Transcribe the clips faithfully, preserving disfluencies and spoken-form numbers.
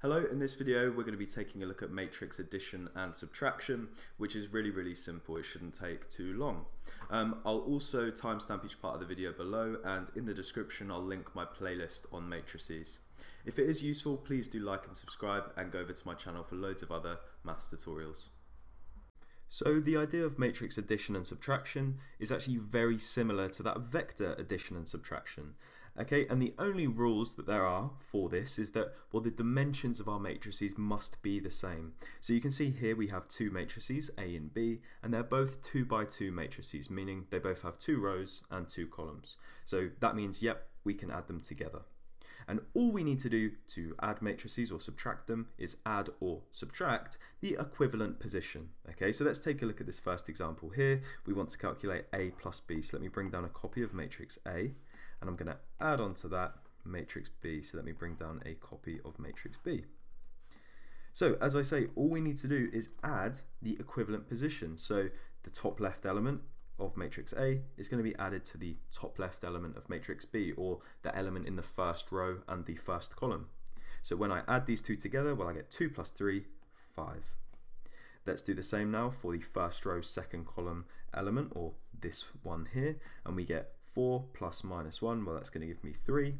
Hello, in this video we're going to be taking a look at matrix addition and subtraction, which is really really simple. It shouldn't take too long. Um, I'll also timestamp each part of the video below, and in the description I'll link my playlist on matrices. If it is useful, please do like and subscribe, and go over to my channel for loads of other maths tutorials. So the idea of matrix addition and subtraction is actually very similar to that vector addition and subtraction. Okay, and the only rules that there are for this is that, well, the dimensions of our matrices must be the same. So you can see here we have two matrices, A and B, and they're both two by two matrices, meaning they both have two rows and two columns. So that means, yep, we can add them together. And all we need to do to add matrices or subtract them is add or subtract the equivalent position. Okay, so let's take a look at this first example here. We want to calculate A plus B, so let me bring down a copy of matrix A, and I'm going to add on to that matrix B, so let me bring down a copy of matrix B. So as I say, all we need to do is add the equivalent position. So the top left element of matrix A is going to be added to the top left element of matrix B, or the element in the first row and the first column. So when I add these two together, well, I get two plus three, five. Let's do the same now for the first row, second column element, or this one here, and we get four plus minus one, well, that's going to give me three.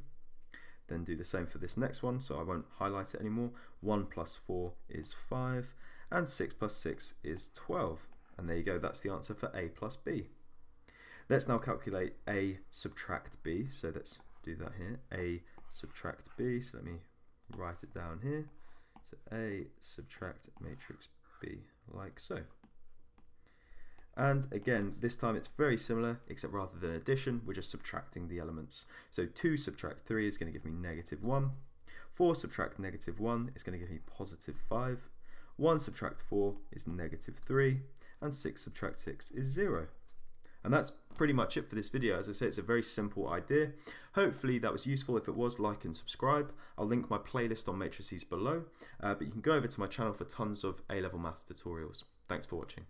Then do the same for this next one, so I won't highlight it anymore. one plus four is five, and six plus six is twelve. And there you go, that's the answer for A plus B. Let's now calculate A subtract B, so let's do that here, A subtract B, so let me write it down here. So A subtract matrix B, like so. And again, this time it's very similar, except rather than addition, we're just subtracting the elements. So two subtract three is going to give me negative one, four subtract negative one is going to give me positive five, one subtract four is negative three, and six subtract six is zero. And that's pretty much it for this video. As I say, it's a very simple idea. Hopefully that was useful. If it was, like and subscribe. I'll link my playlist on matrices below, uh, but you can go over to my channel for tons of A-level maths tutorials. Thanks for watching.